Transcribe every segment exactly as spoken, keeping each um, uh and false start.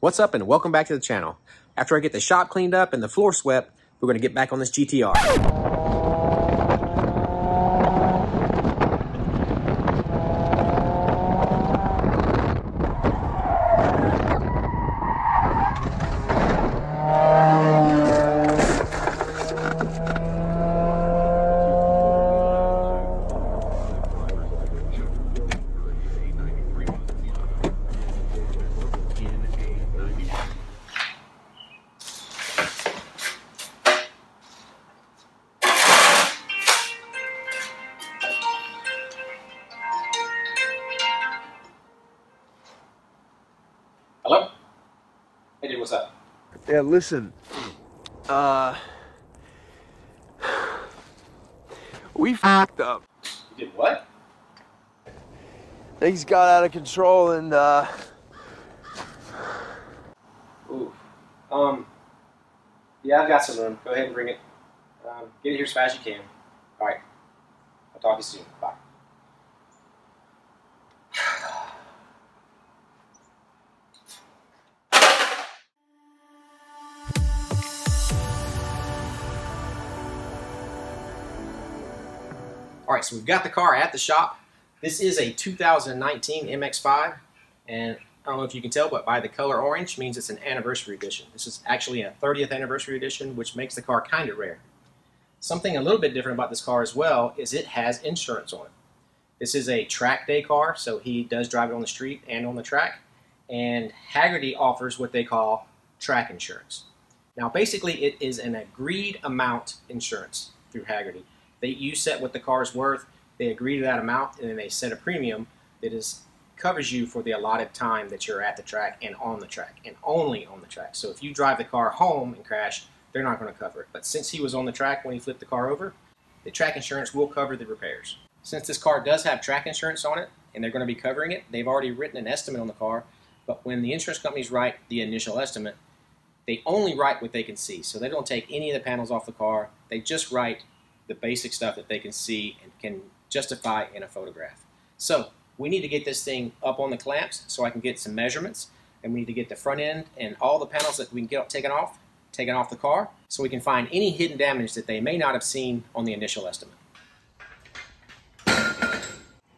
What's up and welcome back to the channel. After I get the shop cleaned up and the floor swept, we're going to get back on this G T R. Hello? Hey dude, what's up? Yeah, listen. Uh... We fucked up. You did what? Things got out of control and, uh... Ooh. Um... Yeah, I've got some room. Go ahead and bring it. Um, get it here as fast as you can. Alright. I'll talk to you soon. Bye. All right, so we've got the car at the shop. This is a two thousand nineteen M X five, and I don't know if you can tell, but by the color orange means it's an anniversary edition. This is actually a thirtieth anniversary edition, which makes the car kind of rare. Something a little bit different about this car as well is it has insurance on it. This is a track day car, so he does drive it on the street and on the track, and Hagerty offers what they call track insurance. Now, basically, it is an agreed amount insurance through Hagerty. They, you set what the car is worth, they agree to that amount, and then they set a premium that is covers you for the allotted time that you're at the track and on the track, and only on the track. So if you drive the car home and crash, they're not going to cover it. But since he was on the track when he flipped the car over, the track insurance will cover the repairs. Since this car does have track insurance on it, and they're going to be covering it, they've already written an estimate on the car, but when the insurance companies write the initial estimate, they only write what they can see. So they don't take any of the panels off the car, they just write the basic stuff that they can see and can justify in a photograph. So we need to get this thing up on the clamps so I can get some measurements, and we need to get the front end and all the panels that we can get taken off, taken off the car, so we can find any hidden damage that they may not have seen on the initial estimate.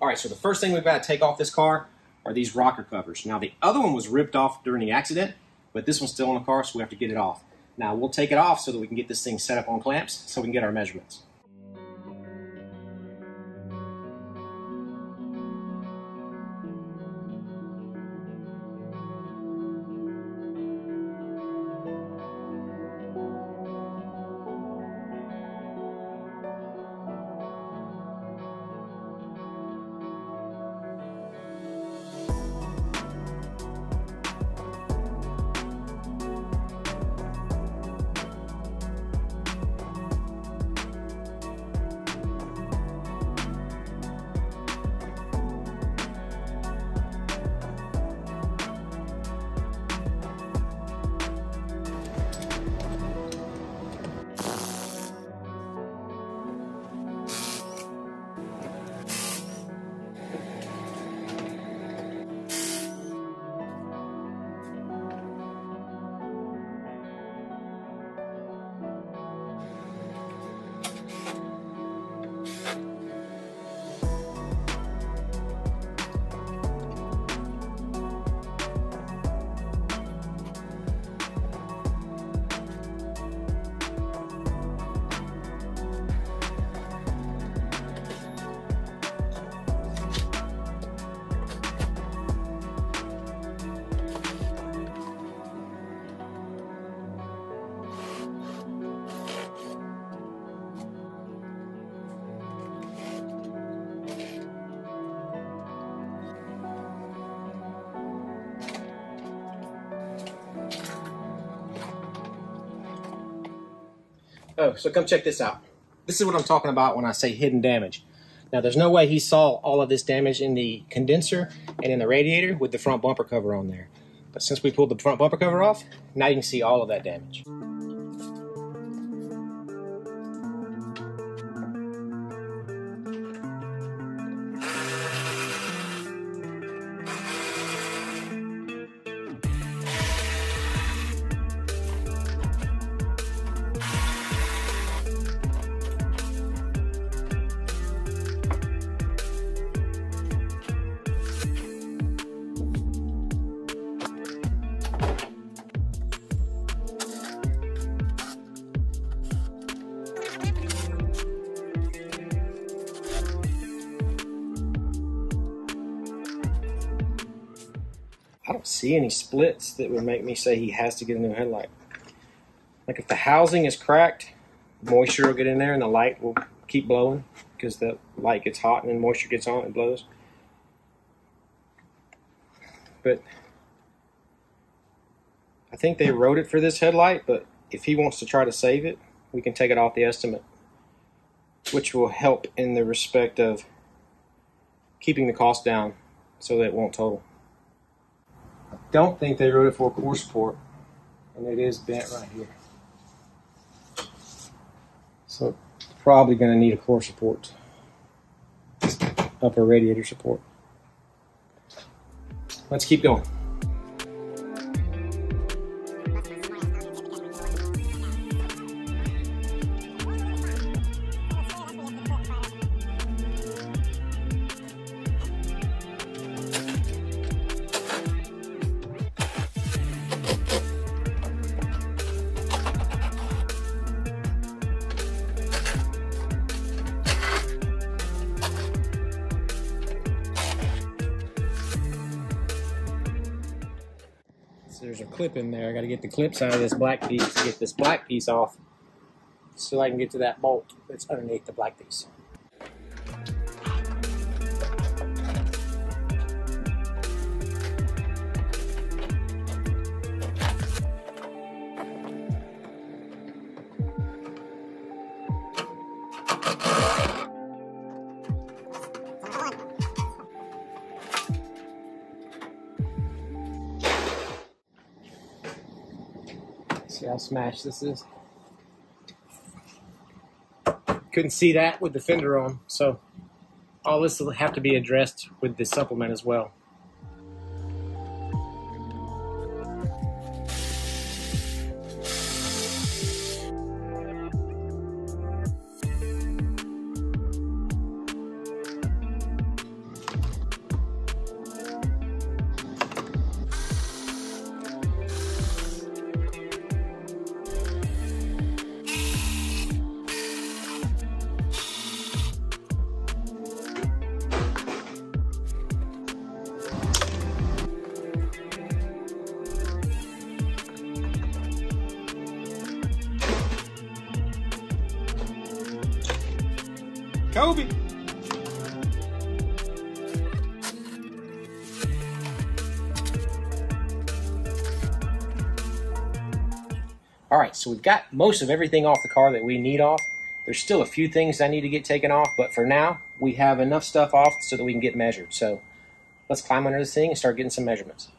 All right, so the first thing we've got to take off this car are these rocker covers. Now the other one was ripped off during the accident, but this one's still on the car, so we have to get it off. Now we'll take it off so that we can get this thing set up on clamps so we can get our measurements. Oh, so come check this out. This is what I'm talking about when I say hidden damage. Now, there's no way he saw all of this damage in the condenser and in the radiator with the front bumper cover on there. But since we pulled the front bumper cover off, now you can see all of that damage. I don't see any splits that would make me say he has to get a new headlight. Like if the housing is cracked, moisture will get in there and the light will keep blowing because the light gets hot and then moisture gets on and blows. But I think they wrote it for this headlight, but if he wants to try to save it, we can take it off the estimate, which will help in the respect of keeping the cost down so that it won't total. I don't think they wrote it for a core support, and it is bent right here. So probably going to need a core support, upper radiator support. Let's keep going. There's a clip in there. I got to get the clips out of this black piece to get this black piece off so I can get to that bolt that's underneath the black piece. See how smashed this is. Couldn't see that with the fender on, so all this will have to be addressed with the supplement as well. Kobe! Alright, so we've got most of everything off the car that we need off. There's still a few things I need to get taken off, but for now, we have enough stuff off so that we can get measured. So let's climb under this thing and start getting some measurements.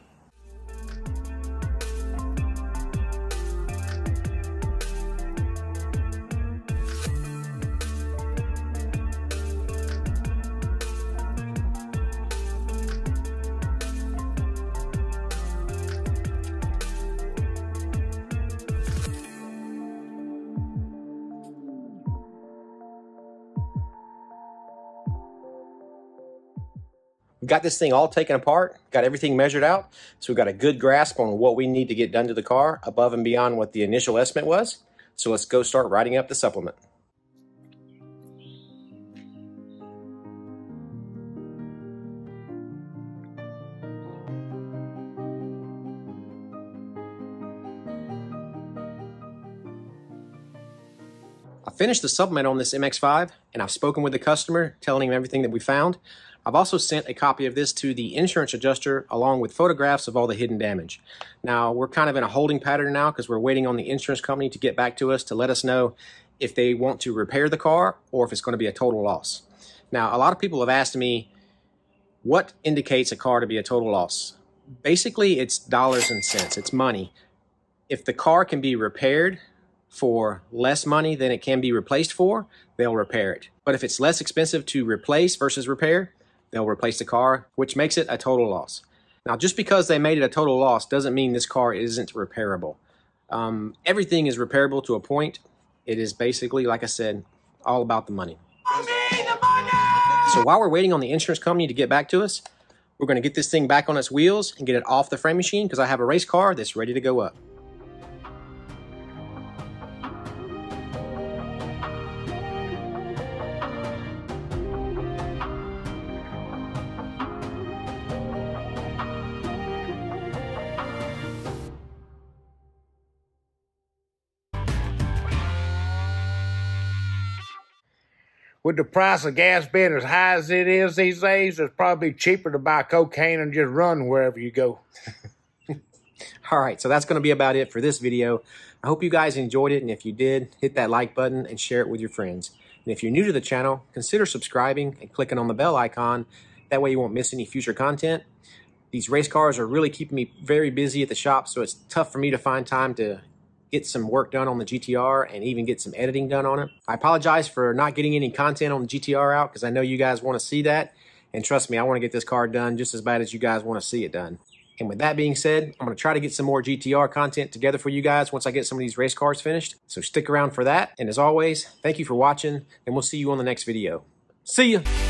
We've got this thing all taken apart, got everything measured out, so we've got a good grasp on what we need to get done to the car above and beyond what the initial estimate was. So let's go start writing up the supplement. I finished the supplement on this M X five, and I've spoken with the customer, telling him everything that we found. I've also sent a copy of this to the insurance adjuster along with photographs of all the hidden damage. Now, we're kind of in a holding pattern now because we're waiting on the insurance company to get back to us to let us know if they want to repair the car or if it's going to be a total loss. Now, a lot of people have asked me, what indicates a car to be a total loss? Basically, it's dollars and cents. It's money. If the car can be repaired for less money than it can be replaced for, they'll repair it. But if it's less expensive to replace versus repair, they'll replace the car, which makes it a total loss. Now, just because they made it a total loss doesn't mean this car isn't repairable. Um, everything is repairable to a point. It is basically, like I said, all about the money. The money. So while we're waiting on the insurance company to get back to us, We're going to get this thing back on its wheels and get it off the frame machine because I have a race car that's ready to go up. With the price of gas being as high as it is these days, it's probably cheaper to buy cocaine and just run wherever you go. All right, so that's going to be about it for this video. I hope you guys enjoyed it, and if you did, hit that like button and share it with your friends. And if you're new to the channel, consider subscribing and clicking on the bell icon. That way you won't miss any future content. These race cars are really keeping me very busy at the shop, so it's tough for me to find time to get some work done on the G T R and even get some editing done on it. I apologize for not getting any content on the G T R out because I know you guys want to see that. And trust me, I want to get this car done just as bad as you guys want to see it done. And with that being said, I'm going to try to get some more G T R content together for you guys once I get some of these race cars finished. So stick around for that. And as always, thank you for watching, and we'll see you on the next video. See ya!